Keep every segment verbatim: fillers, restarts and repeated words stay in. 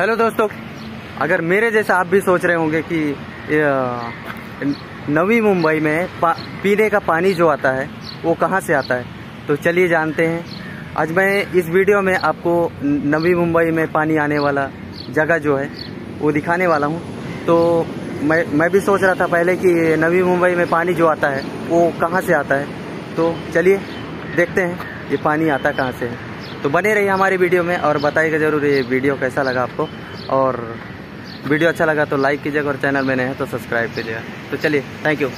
Hello दोस्तों, अगर मेरे जैसा आप भी सोच रहे होंगे कि नवी मुंबई में पीने का पानी जो आता है वो कहाँ से आता है, तो चलिए जानते हैं। आज मैं इस वीडियो में आपको नवी मुंबई में पानी आने वाला जगह जो है वो दिखाने वाला हूँ। तो मैं मैं भी सोच रहा था पहले कि नवी मुंबई में पानी जो आता है वो कहाँ से आता है, तो चलिए देखते हैं ये पानी आता कहाँ से है। तो बने रहिए हमारे वीडियो में और बताइएगा ज़रूर ये वीडियो कैसा लगा आपको, और वीडियो अच्छा लगा तो लाइक कीजिएगा और चैनल में नए हैं तो सब्सक्राइब कीजिएगा। तो चलिए, थैंक यू।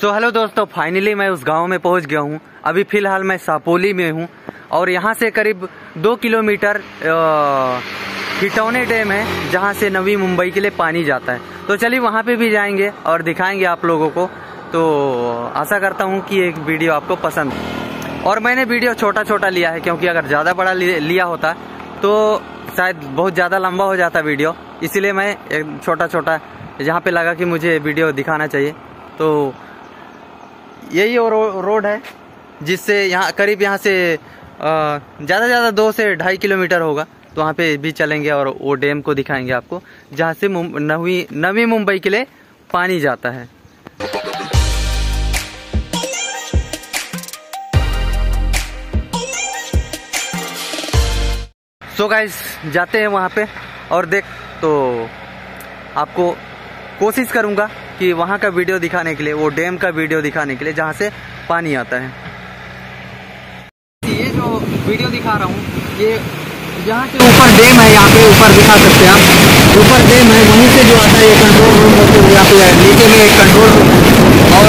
तो हेलो दोस्तों, फाइनली मैं उस गांव में पहुंच गया हूं। अभी फ़िलहाल मैं सापोली में हूं और यहां से करीब दो किलोमीटर हिटाउने डैम है जहां से नवी मुंबई के लिए पानी जाता है। तो चलिए वहां पे भी जाएंगे और दिखाएंगे आप लोगों को। तो आशा करता हूं कि एक वीडियो आपको पसंद है। और मैंने वीडियो छोटा छोटा लिया है क्योंकि अगर ज़्यादा बड़ा लिया होता तो शायद बहुत ज़्यादा लंबा हो जाता वीडियो, इसीलिए मैं एक छोटा छोटा जहाँ पर लगा कि मुझे वीडियो दिखाना चाहिए। तो यही और रो, रोड है जिससे यहाँ करीब यहाँ से ज़्यादा ज़्यादा दो से ढाई किलोमीटर होगा। तो वहाँ पे भी चलेंगे और वो डैम को दिखाएंगे आपको जहाँ से नवी नवी मुंबई के लिए पानी जाता है। सो गाइस, जाते हैं वहाँ पे और देख, तो आपको कोशिश करूँगा कि वहाँ का वीडियो दिखाने के लिए, वो डैम का वीडियो दिखाने के लिए जहाँ से पानी आता है। ये जो वीडियो दिखा रहा हूँ ये यहाँ के ऊपर डैम है, यहाँ पे ऊपर दिखा सकते हैं आप, ऊपर डैम है, वहीं से जो आता है ये कंट्रोल रूम होते हुए यहाँ पे है, नीचे में एक कंट्रोल रूम है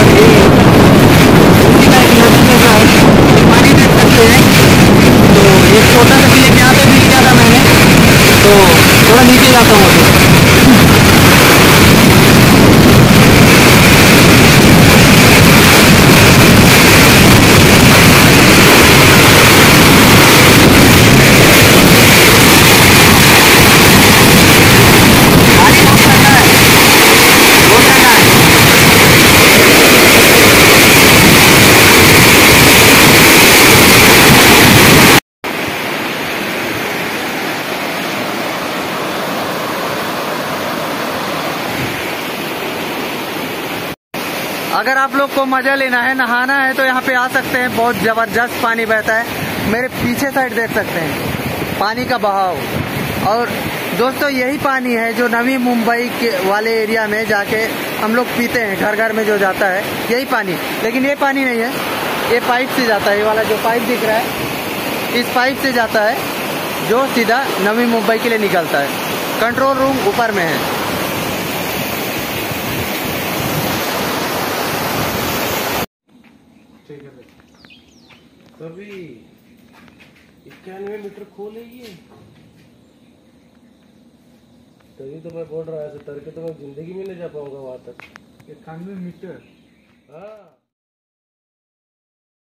और ये पानी देख सकते हैं। तो एक छोटा सा क्लिप यहाँ पे भी लिया था मैंने, तो थोड़ा नीचे जाता हूँ। अगर आप लोग को मज़ा लेना है, नहाना है तो यहाँ पे आ सकते हैं। बहुत ज़बरदस्त पानी बहता है, मेरे पीछे साइड देख सकते हैं पानी का बहाव। और दोस्तों यही पानी है जो नवी मुंबई के वाले एरिया में जाके हम लोग पीते हैं, घर घर में जो जाता है यही पानी। लेकिन ये पानी नहीं है, ये पाइप से जाता है। ये वाला जो पाइप दिख रहा है इस पाइप से जाता है जो सीधा नवी मुंबई के लिए निकलता है। कंट्रोल रूम ऊपर में है। तभी इक्यानवे मीटर खोलेगी तभी तो मैं बोल रहा है, ऐसे तरह के तो मैं जिंदगी में नहीं जा पाऊंगा वहां तक। इक्यानवे मीटर, हाँ।